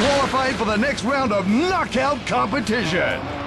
qualifying for the next round of knockout competition.